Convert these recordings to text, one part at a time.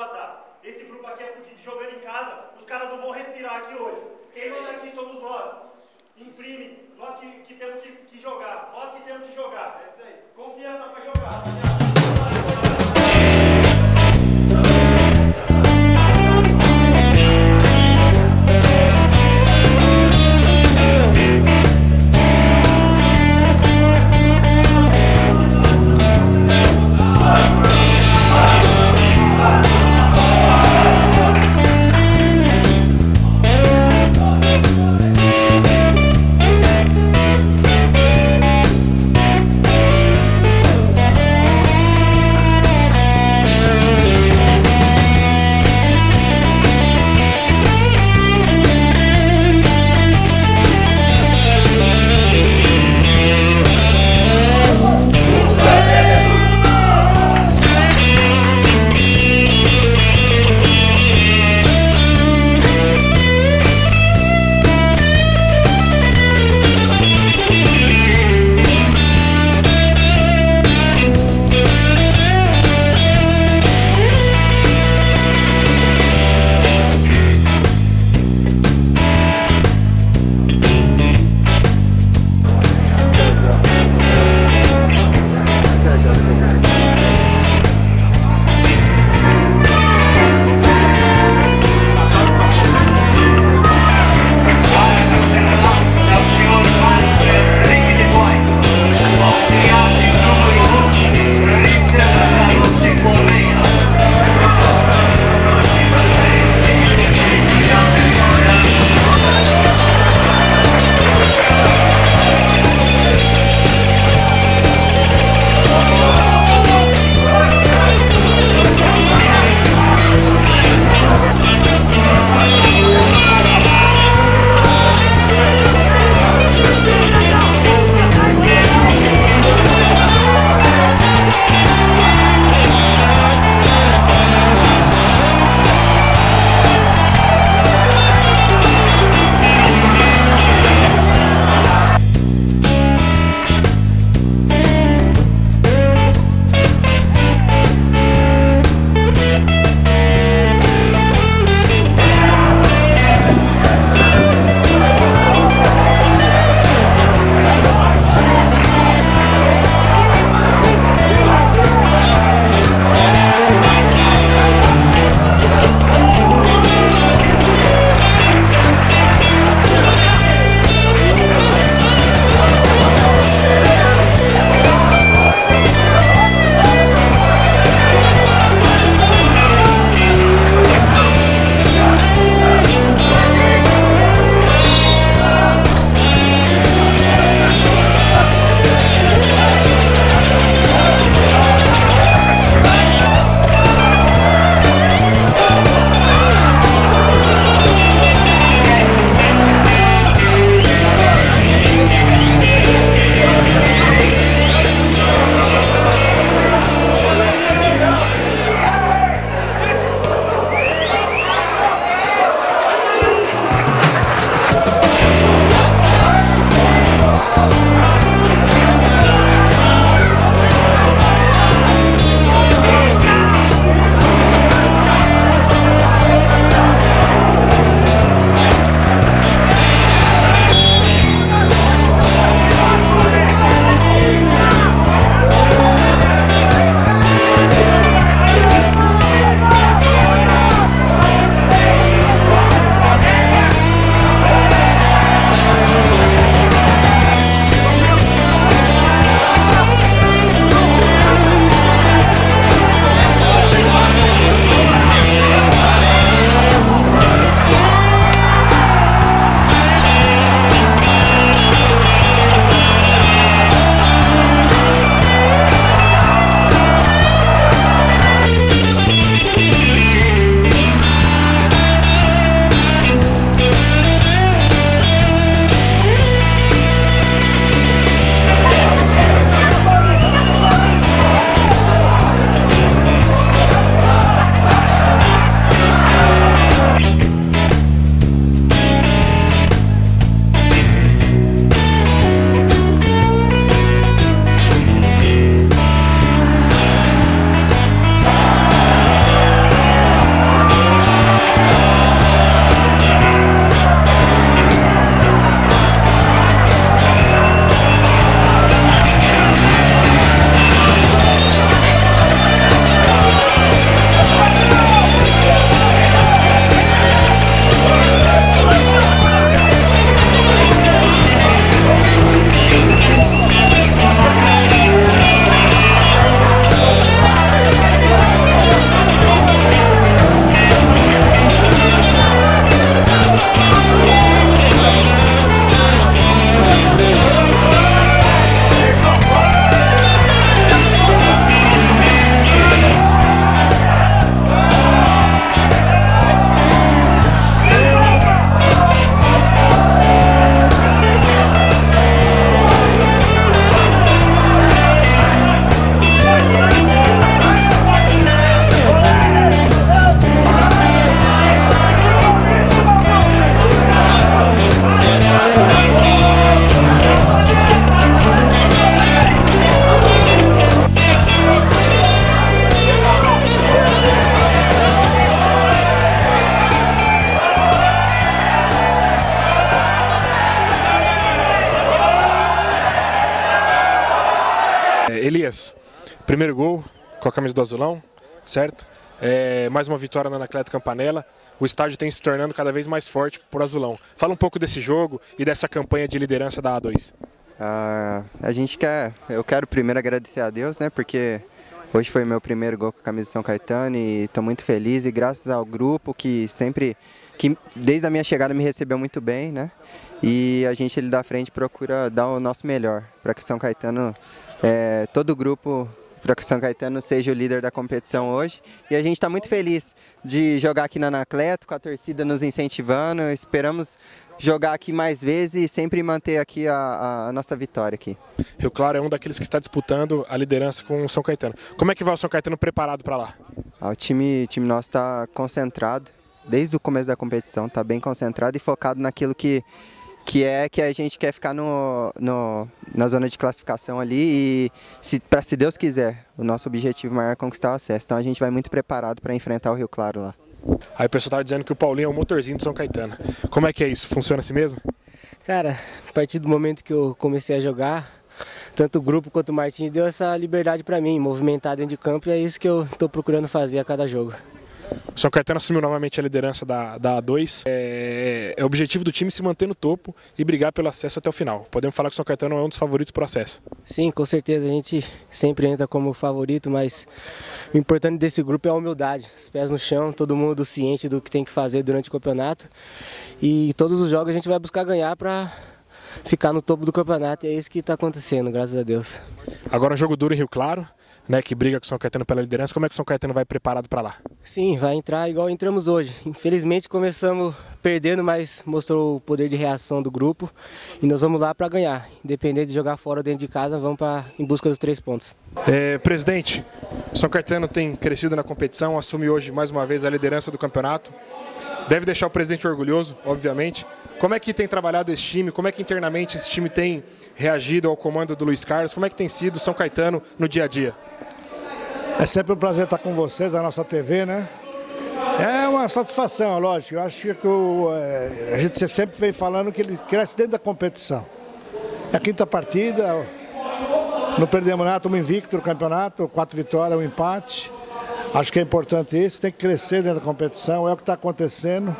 empatar. Esse grupo aqui é fudido, jogando em casa, os caras não vão respirar aqui hoje. Quem manda aqui somos nós. Imprime, nós que temos que jogar, nós que temos que jogar. É isso aí. Confiança pra jogar, rapaziada. Elias, primeiro gol com a camisa do Azulão, certo? Mais uma vitória no Atlético Campanela. O estádio tem se tornando cada vez mais forte para o Azulão. Fala um pouco desse jogo e dessa campanha de liderança da A2. Eu quero primeiro agradecer a Deus, né? Porque hoje foi meu primeiro gol com a camisa de São Caetano e estou muito feliz. E graças ao grupo que sempre, desde a minha chegada me recebeu muito bem, né? E a gente ali da frente procura dar o nosso melhor para que São Caetano, todo o grupo, para que São Caetano seja o líder da competição hoje. E a gente está muito feliz de jogar aqui na Anacleto, com a torcida nos incentivando. Esperamos jogar aqui mais vezes e sempre manter aqui a nossa vitória aqui. Rio Claro é um daqueles que está disputando a liderança com o São Caetano. Como é que vai o São Caetano preparado para lá? O time nosso está concentrado, desde o começo da competição, está bem concentrado e focado naquilo que a gente quer ficar na zona de classificação ali e, se Deus quiser, o nosso objetivo maior é conquistar o acesso. Então a gente vai muito preparado para enfrentar o Rio Claro lá. Aí o pessoal estava dizendo que o Paulinho é o motorzinho de São Caetano. Como é que é isso? Funciona assim mesmo? Cara, a partir do momento que eu comecei a jogar, tanto o grupo quanto o Martins deu essa liberdade para mim, movimentar dentro de campo, e é isso que eu estou procurando fazer a cada jogo. O São Caetano assumiu novamente a liderança da A2. É o objetivo do time se manter no topo e brigar pelo acesso até o final. Podemos falar que o São Caetano é um dos favoritos para o acesso? Sim, com certeza. A gente sempre entra como favorito, mas o importante desse grupo é a humildade. Os pés no chão, todo mundo ciente do que tem que fazer durante o campeonato. E todos os jogos a gente vai buscar ganhar para ficar no topo do campeonato. E é isso que está acontecendo, graças a Deus. Agora um jogo duro em Rio Claro, né, que briga com o São Caetano pela liderança. Como é que o São Caetano vai preparado para lá? Sim, vai entrar igual entramos hoje. Infelizmente começamos perdendo, mas mostrou o poder de reação do grupo e nós vamos lá para ganhar. Independente de jogar fora ou dentro de casa, vamos em busca dos 3 pontos. Presidente, São Caetano tem crescido na competição, assume hoje mais uma vez a liderança do campeonato. Deve deixar o presidente orgulhoso, obviamente. Como é que tem trabalhado esse time? Como é que internamente esse time tem reagido ao comando do Luiz Carlos? Como é que tem sido São Caetano no dia a dia? É sempre um prazer estar com vocês, a nossa TV, né? É uma satisfação, lógico. Eu acho que a gente sempre vem falando que ele cresce dentro da competição. É a 5ª partida, não perdemos nada, estamos invicto no campeonato, 4 vitórias, 1 empate. Acho que é importante isso, tem que crescer dentro da competição, é o que está acontecendo.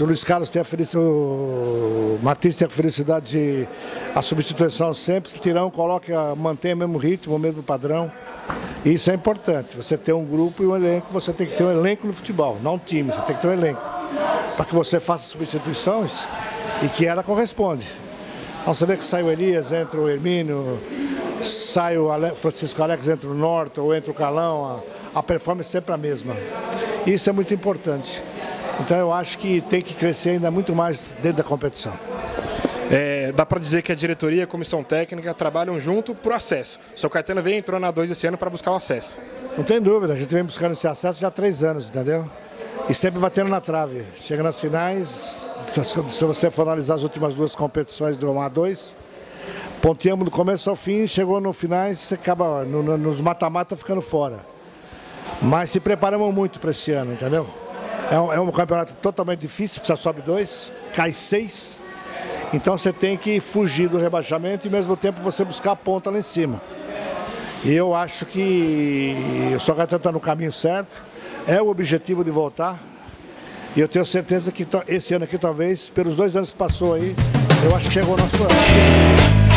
O Luiz Carlos tem a felicidade, o Matisse tem a felicidade de a substituição sempre, se tirão, coloca, mantém o mesmo ritmo, o mesmo padrão. Isso é importante, você ter um grupo e um elenco, você tem que ter um elenco no futebol, não um time, você tem que ter um elenco. Para que você faça substituições e que ela corresponde. Então você vê que sai o Elias, entra o Hermínio, sai o Francisco Alex, entra o Norto ou entra o Calão, a performance é sempre a mesma. Isso é muito importante. Então eu acho que tem que crescer ainda muito mais dentro da competição. Dá para dizer que a diretoria e a comissão técnica trabalham junto para o acesso. O São Caetano entrou na A2 esse ano para buscar o acesso. Não tem dúvida, a gente vem buscando esse acesso já há 3 anos, entendeu? E sempre batendo na trave. Chega nas finais, se você for analisar as últimas 2 competições do A2, ponteamos do começo ao fim, chegou no final, você acaba nos mata-mata ficando fora. Mas se preparamos muito para esse ano, entendeu? É um campeonato totalmente difícil, você sobe 2, cai 6. Então você tem que fugir do rebaixamento e ao mesmo tempo você buscar a ponta lá em cima. E eu acho que o São Caetano está no caminho certo, é o objetivo de voltar. E eu tenho certeza que esse ano aqui, talvez, pelos 2 anos que passou aí, eu acho que chegou o nosso ano.